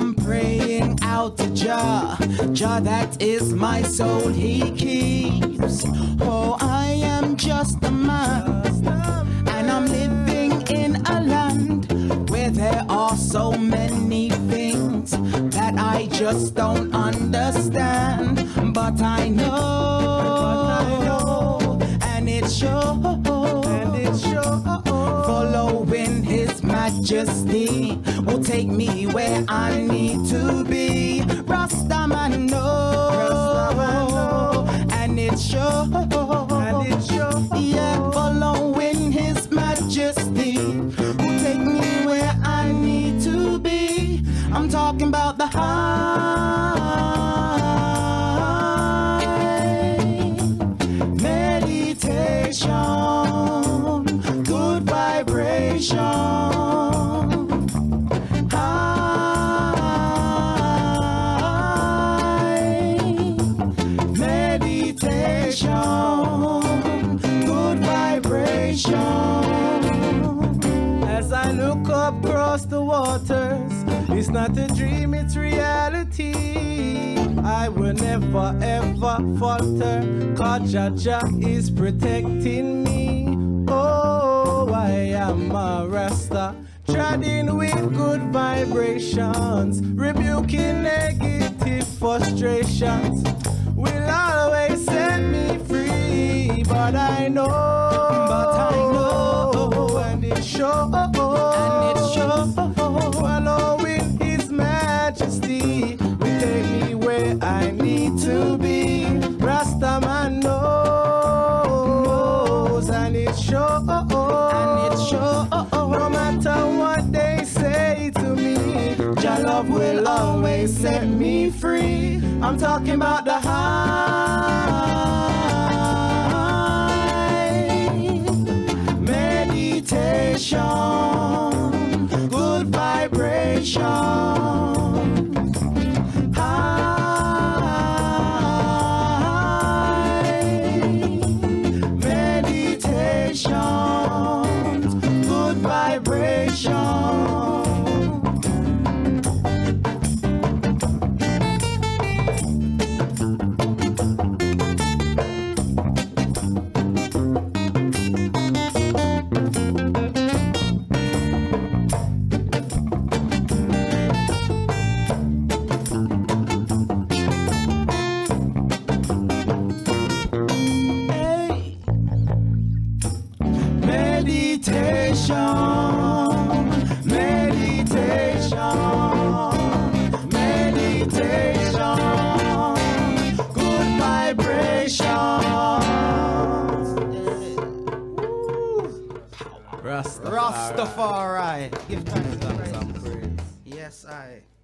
I'm praying out to Jah, Jah that is my soul he keeps. Oh, I am just a man, and I'm living in a land where there are so many things that I just don't understand. But I know, and it's sure, following His Majesty will take me where I need to be. Rastaman know, and it's sure, yeah, following His Majesty will take me where I need to be. I'm talking about the high meditation. High meditation, good vibration. As I look up across the waters, it's not a dream, it's reality. I will never ever falter, 'cause Jah Jah is protecting me. Oh, I am a Rasta, treading with good vibrations, rebuking negative frustrations, will always set me free. But I know, and it shows, following His Majesty will take me where I need to be. Rastaman knows, and it shows, no matter what they say to me, Jah love will always set me free. I'm talking about the high meditation, good vibration. High meditation, vibration. Rastafari. Give thanks and praise. Yes, I.